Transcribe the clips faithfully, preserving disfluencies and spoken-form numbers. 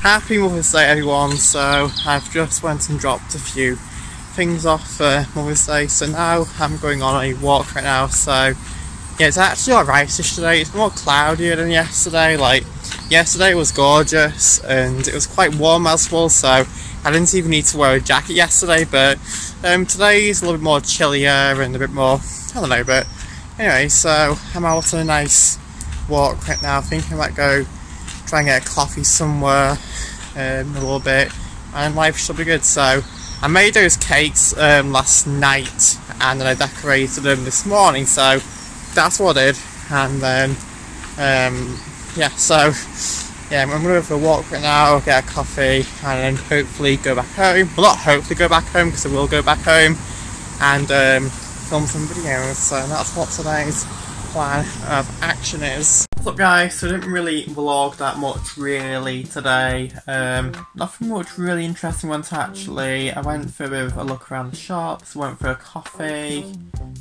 Happy Mother's Day everyone, so I've just went and dropped a few things off for Mother's Day, so now I'm going on a walk right now. So yeah, it's actually alrightish today. It's more cloudier than yesterday. Like yesterday was gorgeous and it was quite warm as well, so I didn't even need to wear a jacket yesterday, but um, today is a little bit more chillier and a bit more, I don't know, but anyway, so I'm out on a nice walk right now. I think I might go try and get a coffee somewhere um, a little bit, and life should be good. So I made those cakes um, last night and then I decorated them this morning, so that's what I did. And then um, yeah, so yeah, I'm going to go for a walk right now, get a coffee, and then hopefully go back home. Well, not hopefully go back home, because I will go back home and um, film some videos. So that's what today's plan of action is. What's up guys, so I didn't really vlog that much really today, um, nothing much really interesting went actually. I went for a look around the shops, went for a coffee,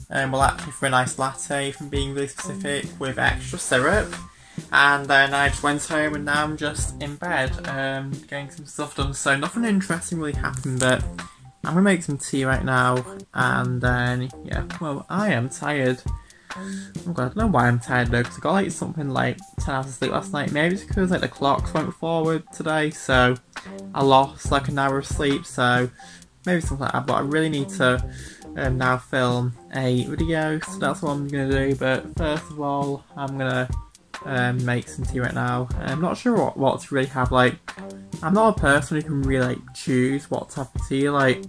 um, well actually for a nice latte from being really specific, with extra syrup, and then I just went home and now I'm just in bed, um, getting some stuff done. So nothing interesting really happened, but I'm gonna make some tea right now, and then yeah, well I am tired. Oh god, I don't know why I'm tired though, because I got like something like ten hours of sleep last night. Maybe it's because like the clocks went forward today, so I lost like an hour of sleep, so maybe something like that. But I really need to um, now film a video, so that's what I'm going to do. But first of all, I'm going to um, make some tea right now. I'm not sure what, what to really have. Like, I'm not a person who can really like choose what type of tea, like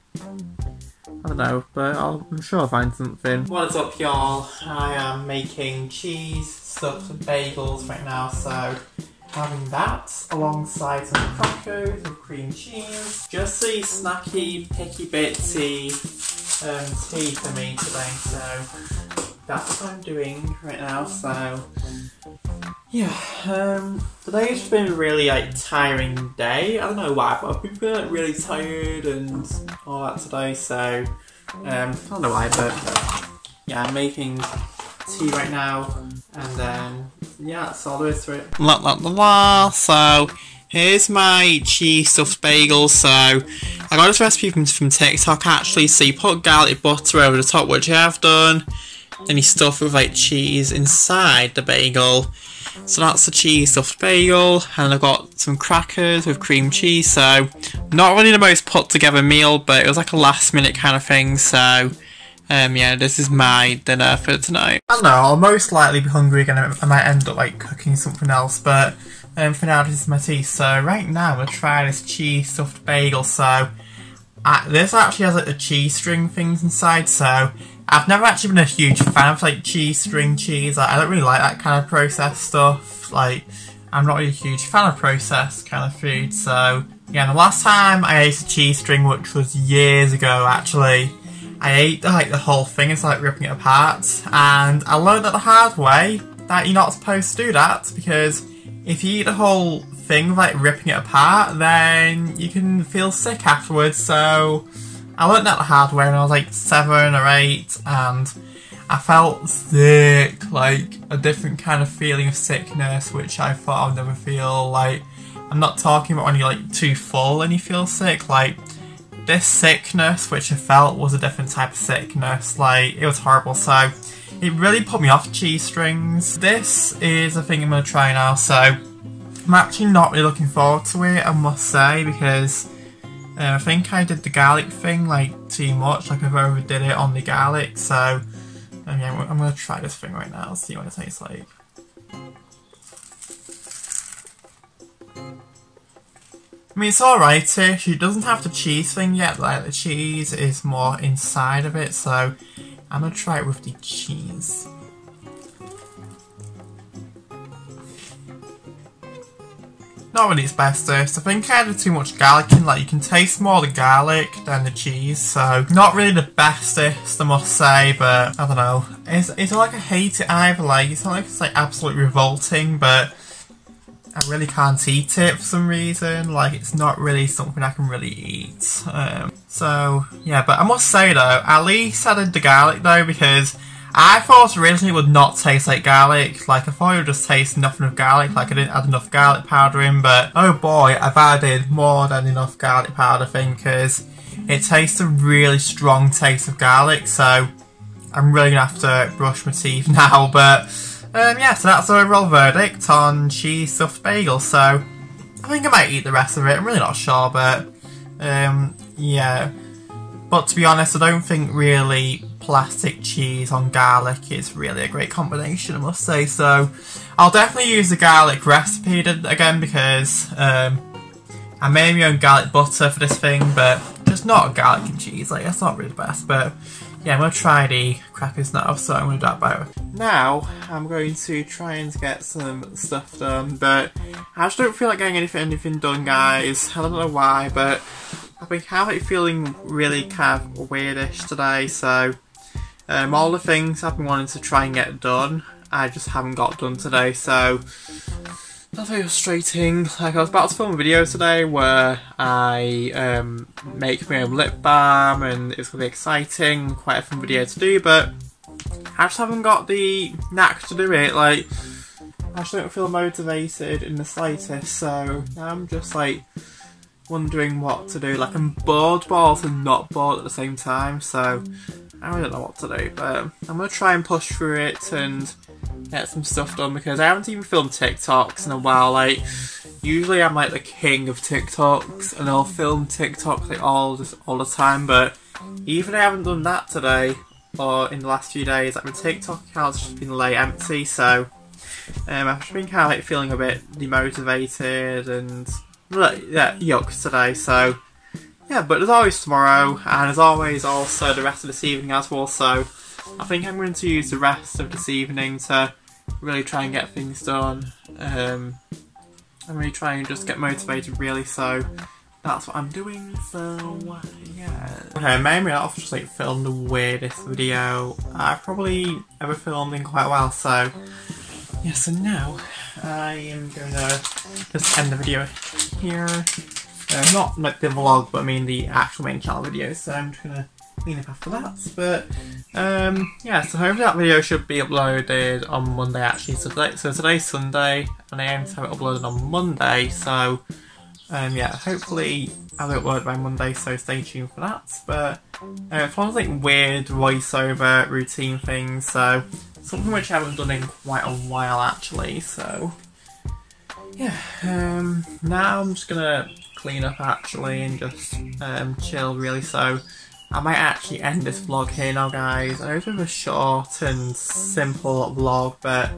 I don't know, but I'll, I'm sure I'll find something. What is up y'all, I am making cheese, stuffed and bagels right now, so having that alongside some crackers with cream cheese. Just the snacky, picky bitsy um, tea for me today, so that's what I'm doing right now. So yeah, um, today's been a really like tiring day. I don't know why, but I've been feeling like, really tired and all that today, so um, I don't know why, but yeah, I'm making tea right now, and then yeah, that's all there is to it. La la la la, so here's my cheese stuffed bagel. So I got this recipe from, from TikTok actually, so you put garlic butter over the top, which I have done, then you stuff with like cheese inside the bagel. So that's the cheese stuffed bagel, and I've got some crackers with cream cheese, so not really the most put together meal, but it was like a last minute kind of thing, so um, yeah, this is my dinner for tonight. I don't know, I'll most likely be hungry again, I might end up like cooking something else, but um, for now this is my tea. So right now we'll try this cheese stuffed bagel. So uh, this actually has like the cheese string things inside, so I've never actually been a huge fan of like cheese, string cheese. Like, I don't really like that kind of processed stuff. Like, I'm not really a huge fan of processed kind of food. So yeah, and the last time I ate a cheese string, which was years ago actually, I ate like the whole thing instead of like ripping it apart, and I learned that the hard way that you're not supposed to do that, because if you eat the whole thing like ripping it apart, then you can feel sick afterwards. So I learned that the hard way when I was like seven or eight, and I felt sick, like a different kind of feeling of sickness, which I thought I would never feel. Like, I'm not talking about when you're like too full and you feel sick. Like, this sickness which I felt was a different type of sickness. Like, it was horrible, so it really put me off cheese strings. This is a thing I'm going to try now, so I'm actually not really looking forward to it, I must say, because Uh, I think I did the garlic thing like too much, like I've overdid it on the garlic, so um, yeah, I'm, I'm going to try this thing right now, see what it tastes like. I mean, it's alright-ish, it doesn't have the cheese thing yet, like the cheese is more inside of it, so I'm going to try it with the cheese. Not really its bestest. I think I added too much garlic in, like you can taste more the garlic than the cheese, so not really the bestest I must say, but I don't know. It's, it's not like I hate it either, like it's not like it's like absolutely revolting, but I really can't eat it for some reason, like it's not really something I can really eat. Um, so yeah, but I must say though, at least I did the garlic though, because I thought originally it would not taste like garlic. Like, I thought it would just taste nothing of garlic. Like, I didn't add enough garlic powder in, but oh boy, I've added more than enough garlic powder thing, because it tastes a really strong taste of garlic, so I'm really going to have to brush my teeth now. But um, yeah, so that's the overall verdict on cheese stuffed bagels. So I think I might eat the rest of it. I'm really not sure, but um, yeah. But to be honest, I don't think really plastic cheese on garlic is really a great combination, I must say. So I'll definitely use the garlic recipe again, because um, I made my own garlic butter for this thing, but just not garlic and cheese. Like, that's not really the best. But yeah, I'm going to try the crappies now, so I'm going to do that better. Now I'm going to try and get some stuff done, but I just don't feel like getting anything, anything done, guys. I don't know why, but I've been kind of feeling really kind of weirdish today, so um, all the things I've been wanting to try and get done, I just haven't got done today, so that's very frustrating. Like, I was about to film a video today where I um, make my own lip balm, and it's going to be exciting, quite a fun video to do, but I just haven't got the knack to do it. Like, I just don't feel motivated in the slightest, so now I'm just like wondering what to do. Like, I'm bored but also not bored at the same time, so I really don't know what to do, but I'm going to try and push through it and get some stuff done, because I haven't even filmed TikToks in a while. Like, usually I'm like the king of TikToks and I'll film TikToks like all, just, all the time, but even I haven't done that today or in the last few days. Like, my TikTok account's just been lay empty, so um, I've just been kind of like feeling a bit demotivated and yeah, yuck today, so yeah, but as always tomorrow, and as always also the rest of this evening as well, so I think I'm going to use the rest of this evening to really try and get things done. um, I'm really trying to just get motivated really, so that's what I'm doing, so yeah. Okay, maybe I'll just like film the weirdest video I've probably ever filmed in quite a while, so yeah, so now I am going to just end the video here. Uh, not like the vlog, but I mean the actual main channel video, so I'm just going to clean up after that. But um, yeah, so hopefully that video should be uploaded on Monday actually. So, today, so today's Sunday, and I aim to have it uploaded on Monday, so um, yeah, hopefully I'll upload by Monday, so stay tuned for that. But uh, it's one of those like weird voiceover routine things, so something which I haven't done in quite a while actually, so yeah. Um, now I'm just gonna clean up actually and just um, chill really, so I might actually end this vlog here now, guys. I know it's a bit of a short and simple vlog, but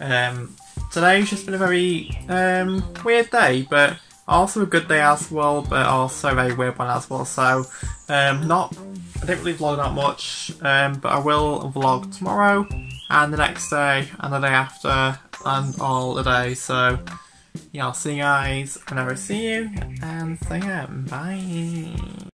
um, today's just been a very um, weird day, but also a good day as well, but also a very weird one as well, so um, not, I didn't really vlog that much, um, but I will vlog tomorrow and the next day and the day after and all the day, so yeah, I'll see you guys whenever I see you, and so yeah, bye.